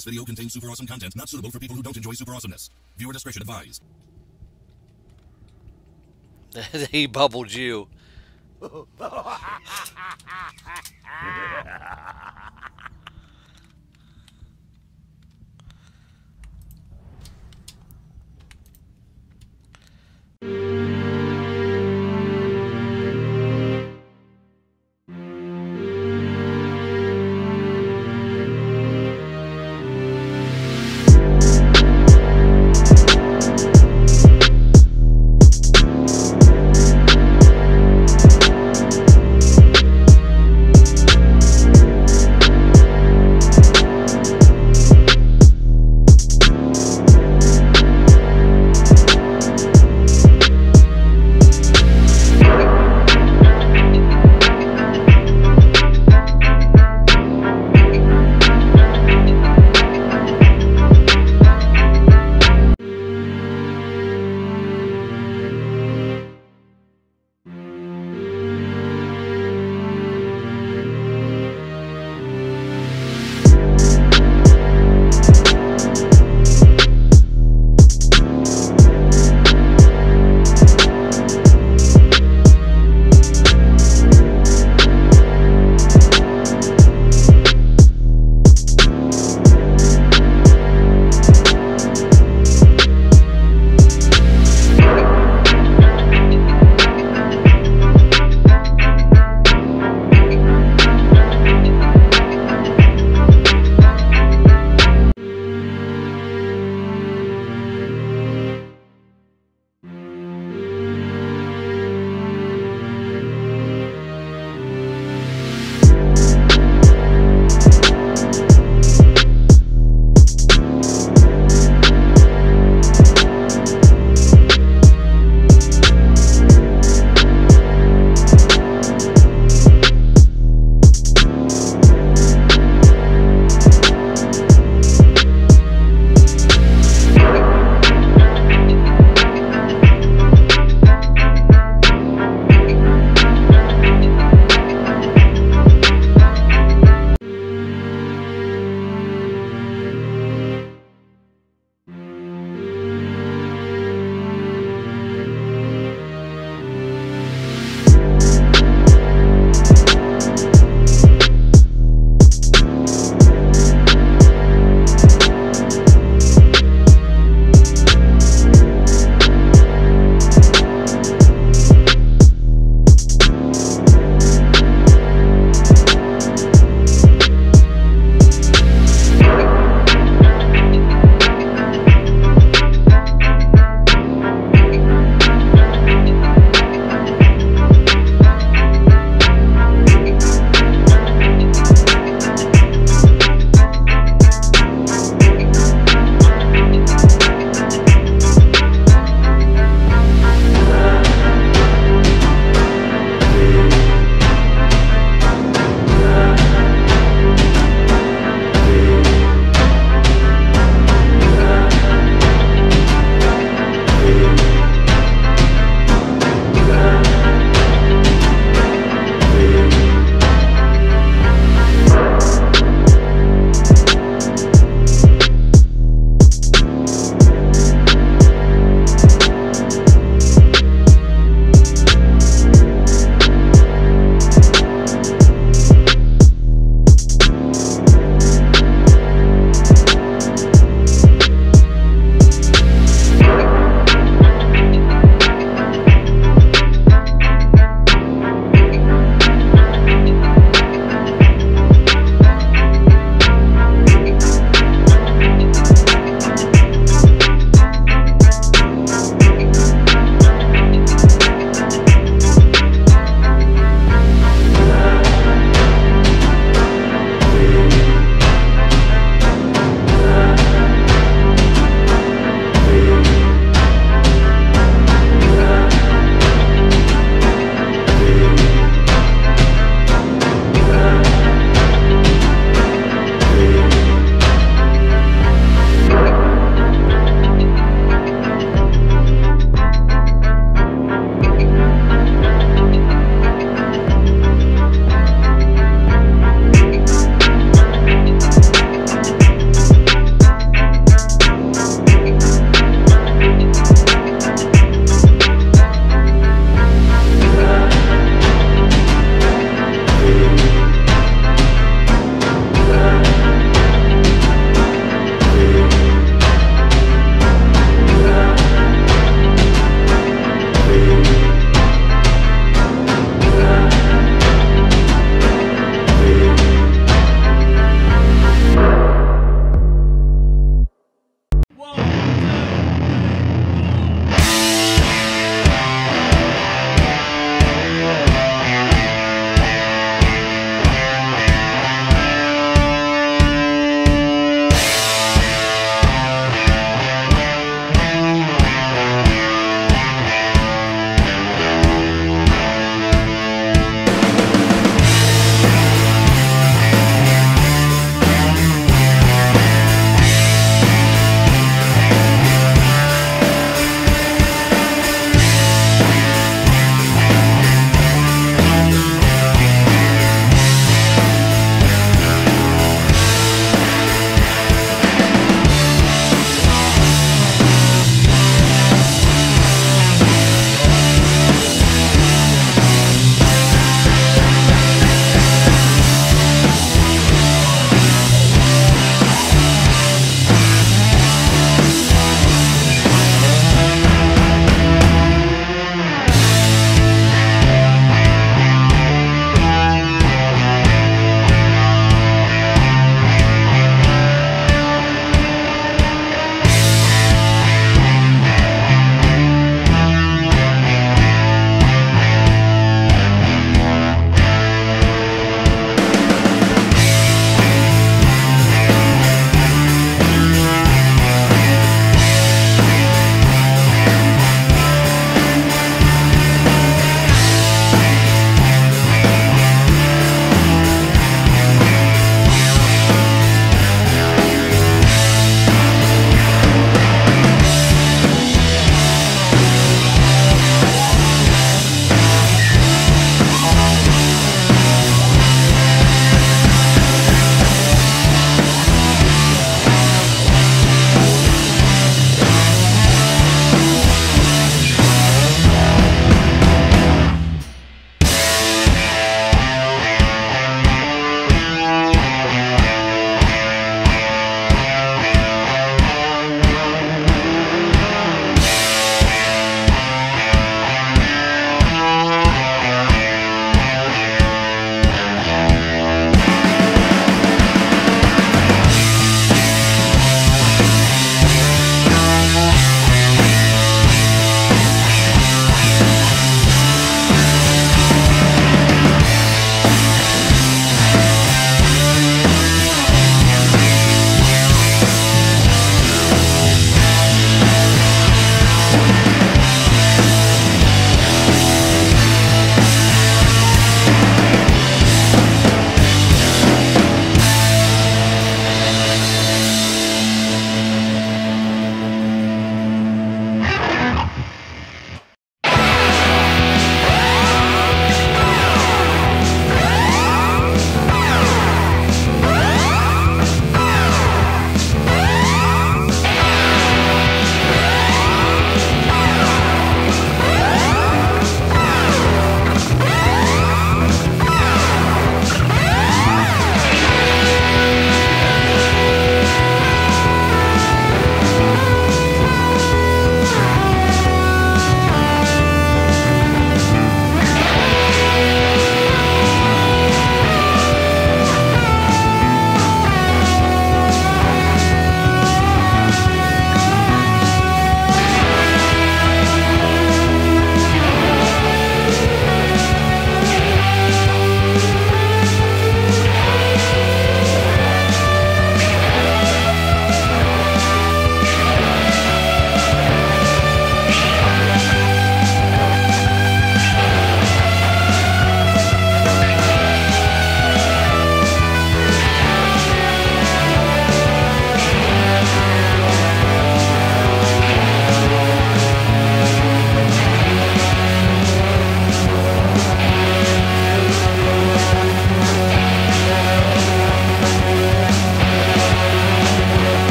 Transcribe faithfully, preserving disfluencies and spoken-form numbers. This video contains super awesome content not suitable for people who don't enjoy super awesomeness. Viewer discretion advised. He bubbled you.